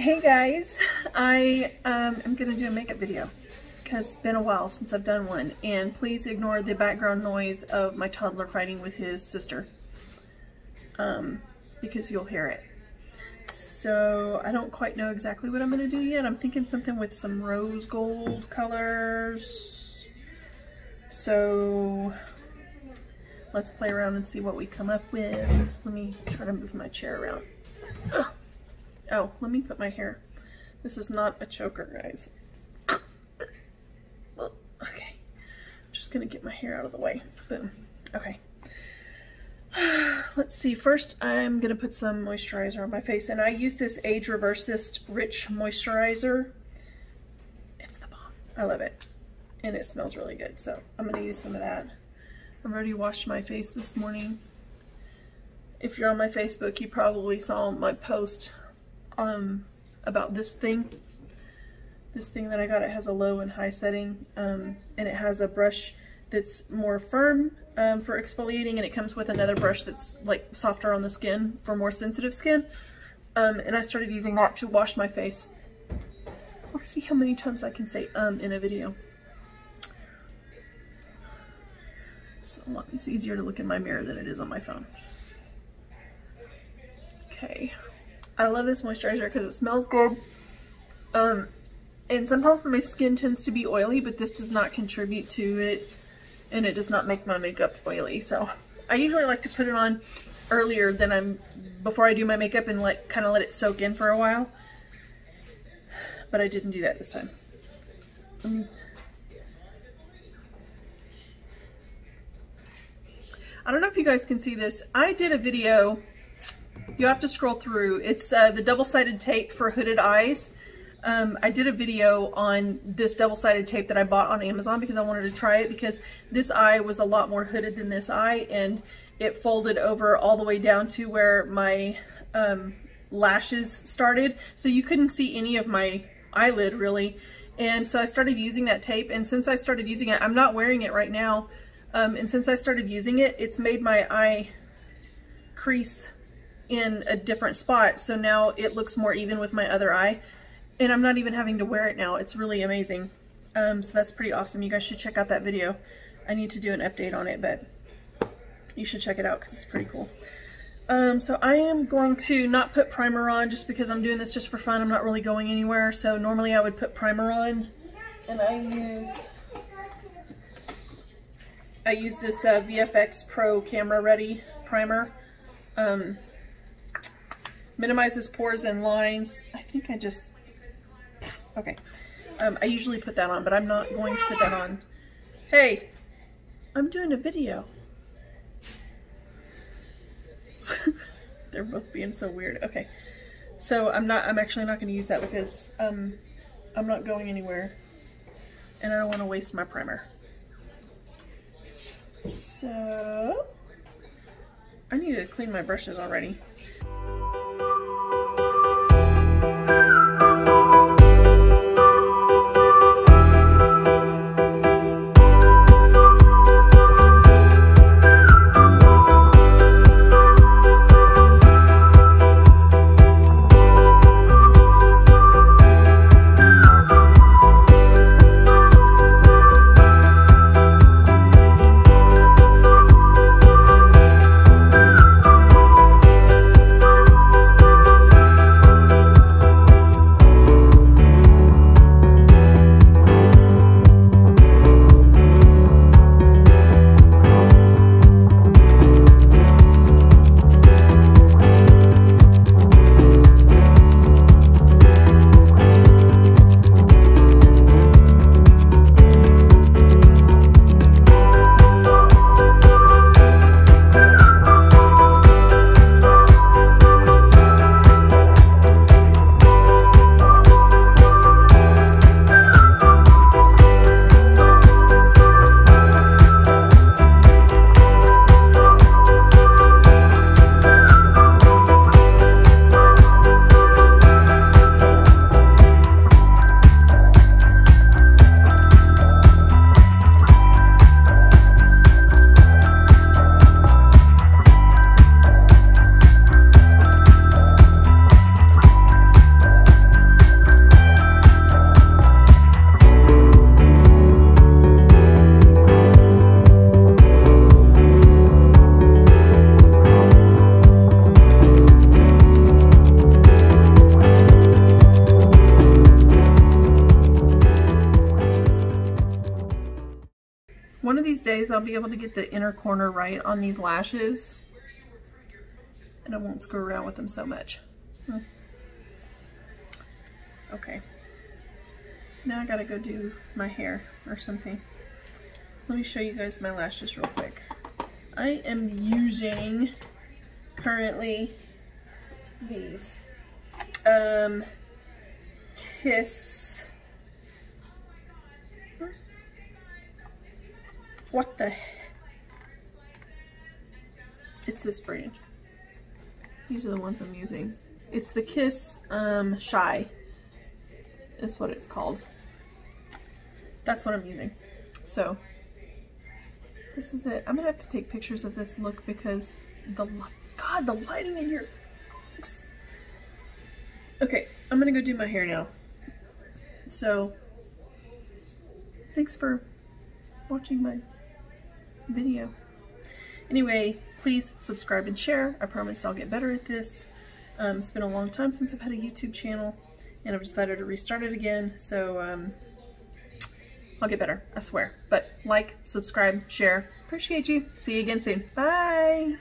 Hey guys, I am going to do a makeup video because it's been a while since I've done one, and please ignore the background noise of my toddler fighting with his sister because you'll hear it. So I don't quite know exactly what I'm going to do yet. I'm thinking something with some rose gold colors. So let's play around and see what we come up with. Let me try to move my chair around. Ugh. Oh, let me put my hair. This is not a choker, guys. Okay. I'm just going to get my hair out of the way. Boom. Okay. Let's see. First, I'm going to put some moisturizer on my face. And I use this Age Reversist Rich Moisturizer. It's the bomb. I love it. And it smells really good. So I'm going to use some of that. I've already washed my face this morning. If you're on my Facebook, you probably saw my post about this thing that I got. It has a low and high setting, and it has a brush that's more firm for exfoliating, and it comes with another brush that's like softer on the skin for more sensitive skin, and I started using that to wash my face. Let's see how many times I can say in a video. It's easier to look in my mirror than it is on my phone. Okay. I love this moisturizer because it smells good, and sometimes my skin tends to be oily, but this does not contribute to it, and it does not make my makeup oily. So I usually like to put it on earlier than before I do my makeup, and like kind of let it soak in for a while, but I didn't do that this time. I don't know if you guys can see this. I did a video. You have to scroll through. It's the double-sided tape for hooded eyes. I did a video on this double-sided tape that I bought on Amazon because I wanted to try it, because this eye was a lot more hooded than this eye, and it folded over all the way down to where my lashes started. So you couldn't see any of my eyelid really. And so I started using that tape, and since I started using it, I'm not wearing it right now. And since I started using it, it's made my eye crease in a different spot, so now it looks more even with my other eye, and I'm not even having to wear it now. It's really amazing. So that's pretty awesome. You guys should check out that video. I need to do an update on it, but you should check it out because it's pretty cool. So I am going to not put primer on, just because I'm doing this just for fun. I'm not really going anywhere, so normally I would put primer on, and I use this VFX Pro Camera Ready primer. Minimizes pores and lines. I think I just, okay. I usually put that on, but I'm not going to put that on. Hey, I'm doing a video. They're both being so weird. Okay. So I'm actually not going to use that because I'm not going anywhere and I don't want to waste my primer. So I need to clean my brushes already. days I'll be able to get the inner corner right on these lashes, and I won't screw around with them so much. Okay, now I gotta go do my hair or something. Let me show you guys my lashes real quick. I am using currently these Kiss. What the heck? It's this brand. These are the ones I'm using. It's the Kiss Shy is what it's called. That's what I'm using. So this is it. I'm gonna have to take pictures of this look because the lighting in here sucks. Okay, I'm gonna go do my hair now. So thanks for watching my video. Anyway, please subscribe and share. I promise I'll get better at this. It's been a long time since I've had a YouTube channel, and I've decided to restart it again, so I'll get better, I swear. But like, subscribe, share. Appreciate you. See you again soon. Bye!